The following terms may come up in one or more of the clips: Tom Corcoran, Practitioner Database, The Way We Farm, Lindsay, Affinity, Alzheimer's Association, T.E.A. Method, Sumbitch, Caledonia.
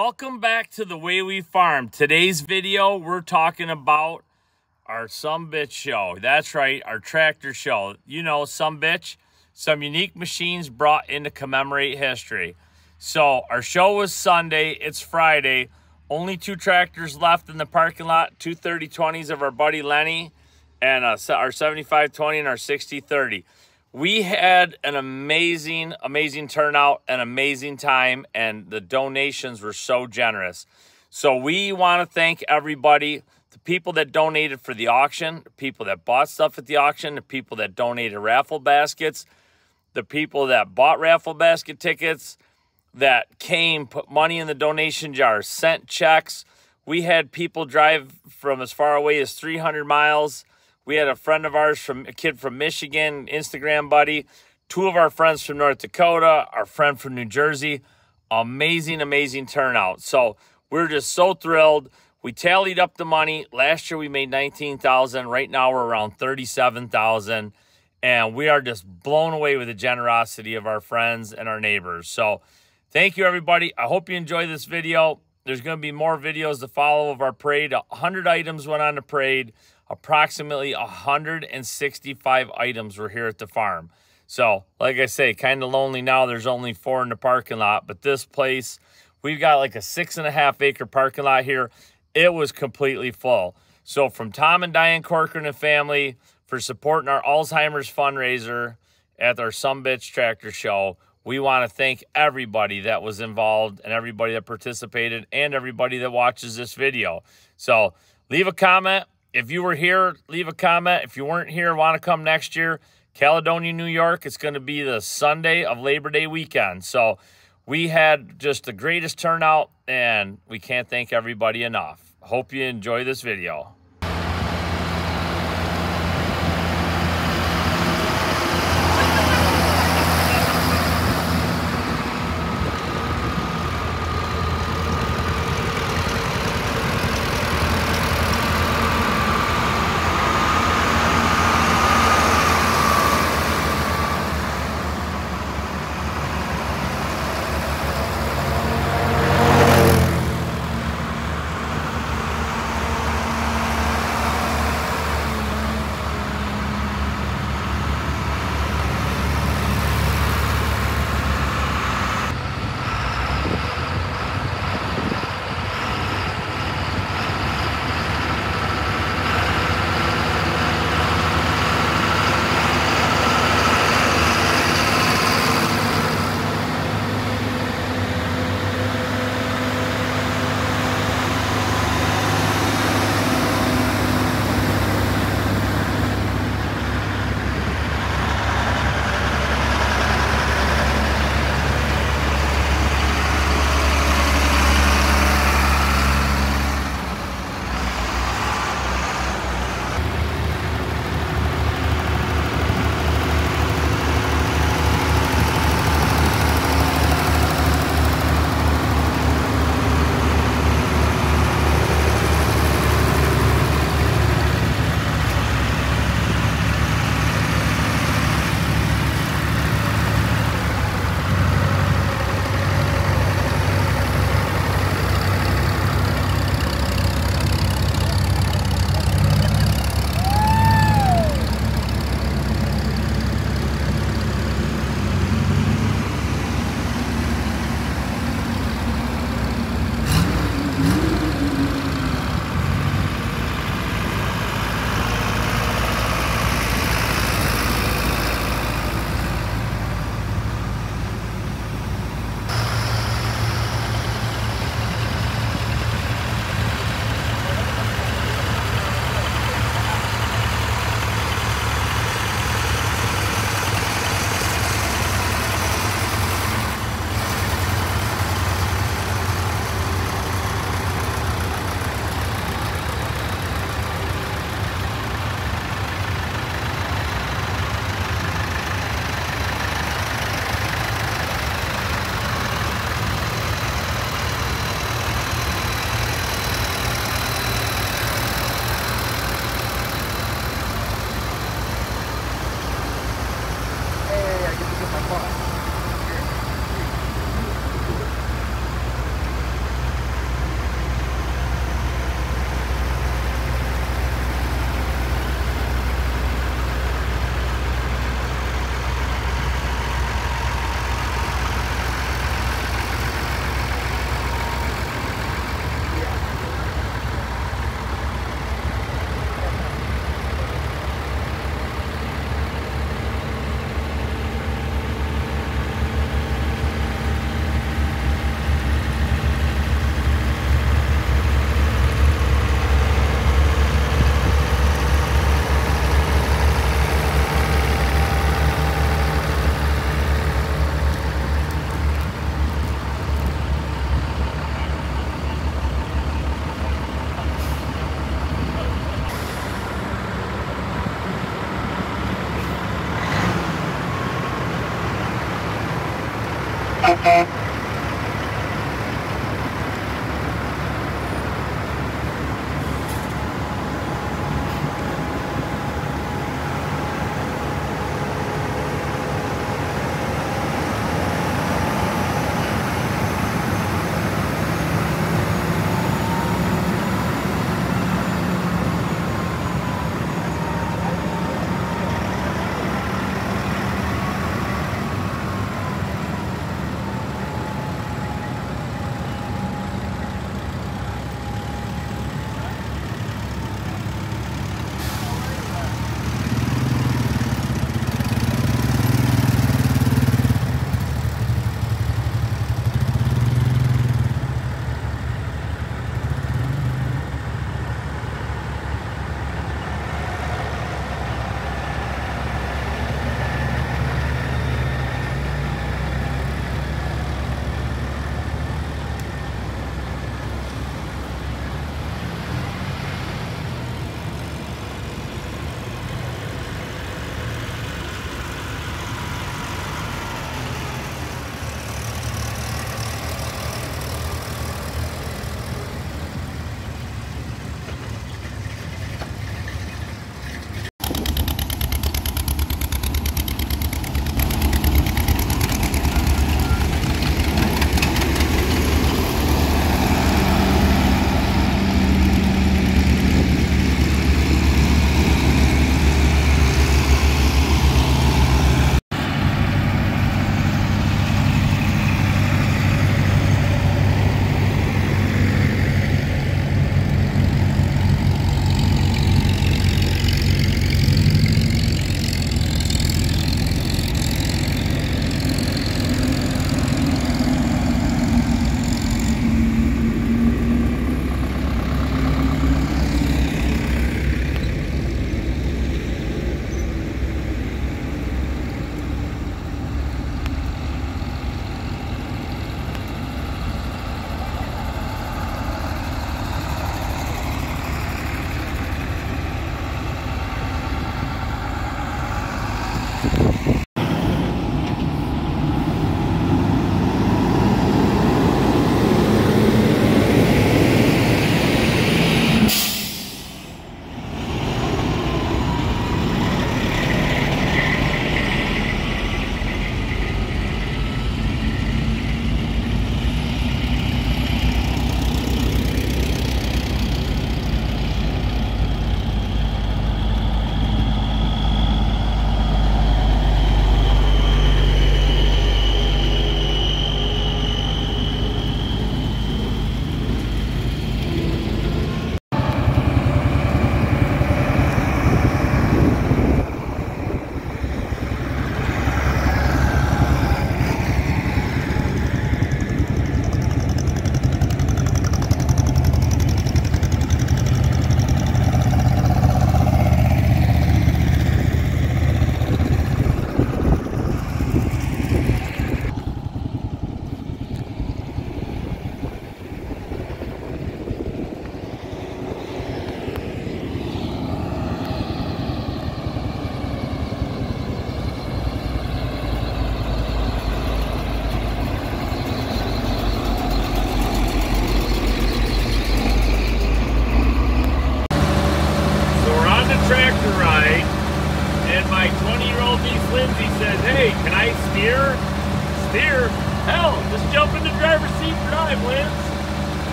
Welcome back to The Way We Farm. Today's video, we're talking about our Sumbitch show. That's right, our tractor show. You know, Sumbitch, some unique machines brought in to commemorate history. So our show was Sunday, it's Friday. Only two tractors left in the parking lot, two 3020s of our buddy Lenny, and our 7520 and our 6030. We had an amazing turnout, an amazing time, and the donations were so generous. So we want to thank everybody, the people that donated for the auction, the people that bought stuff at the auction, the people that donated raffle baskets, the people that bought raffle basket tickets, that came, put money in the donation jar, sent checks. We had people drive from as far away as 300 miles. We had a friend of ours, a kid from Michigan, Instagram buddy, two of our friends from North Dakota, our friend from New Jersey. Amazing turnout. So we're just so thrilled. We tallied up the money. Last year we made $19,000. Right now we're around $37,000. And we are just blown away with the generosity of our friends and our neighbors. So thank you, everybody. I hope you enjoy this video. There's going to be more videos to follow of our parade. 100 items went on the parade. Approximately 165 items were here at the farm. So, like I say, kind of lonely now. There's only four in the parking lot. But this place, we've got like a 6.5 acre parking lot here. It was completely full. So, from Tom and Diane Corcoran and family for supporting our Alzheimer's fundraiser at our Sumbitch Tractor Show, we want to thank everybody that was involved and everybody that participated and everybody that watches this video. So, leave a comment. If you were here, leave a comment. If you weren't here, want to come next year, Caledonia, New York, it's going to be the Sunday of Labor Day weekend. So we had just the greatest turnout, and we can't thank everybody enough. Hope you enjoy this video.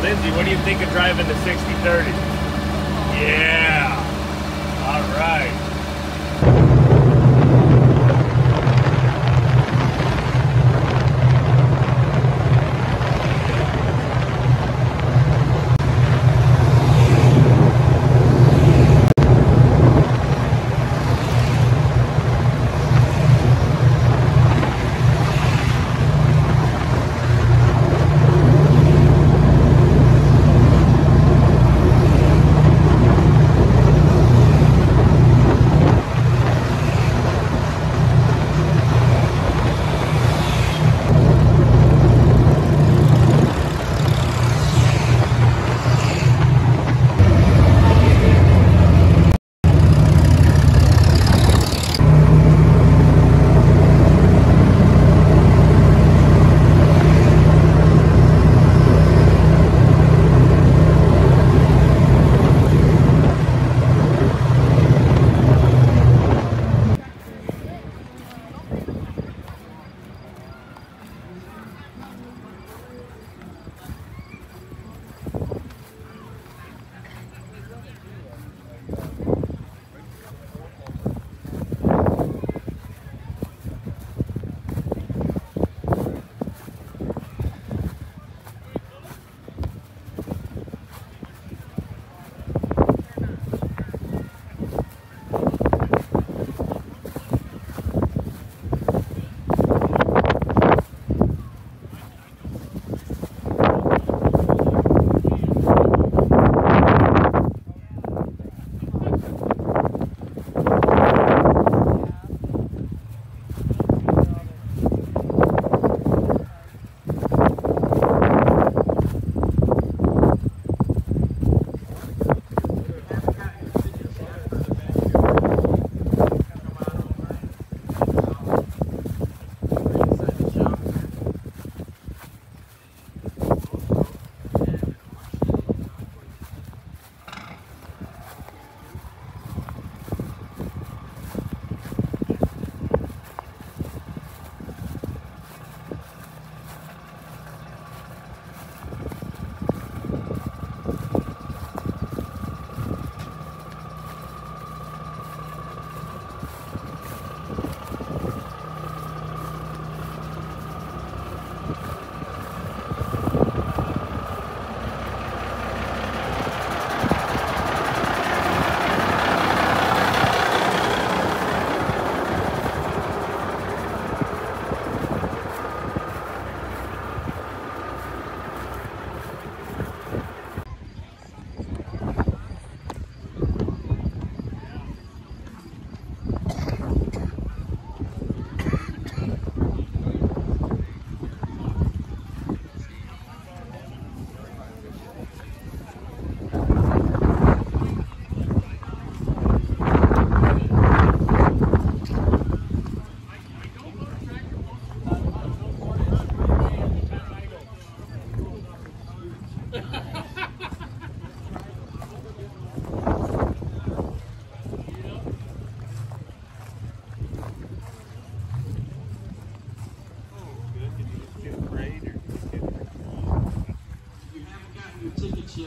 Lindsay, what do you think of driving the 60/30? Yeah! All right.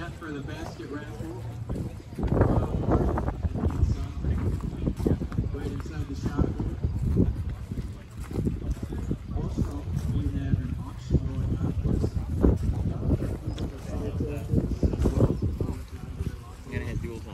that for the basket raffle. Right inside the shop. Also, we have an auction going on. I'm gonna hit dual time.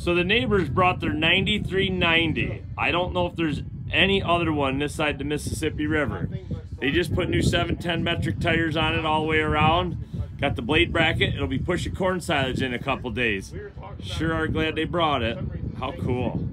So the neighbors brought their 9390. I don't know if there's any other one this side the Mississippi River. They just put new 710 metric tires on it all the way around. Got the blade bracket. It'll be pushing corn silage in a couple days. Sure are glad they brought it. How cool.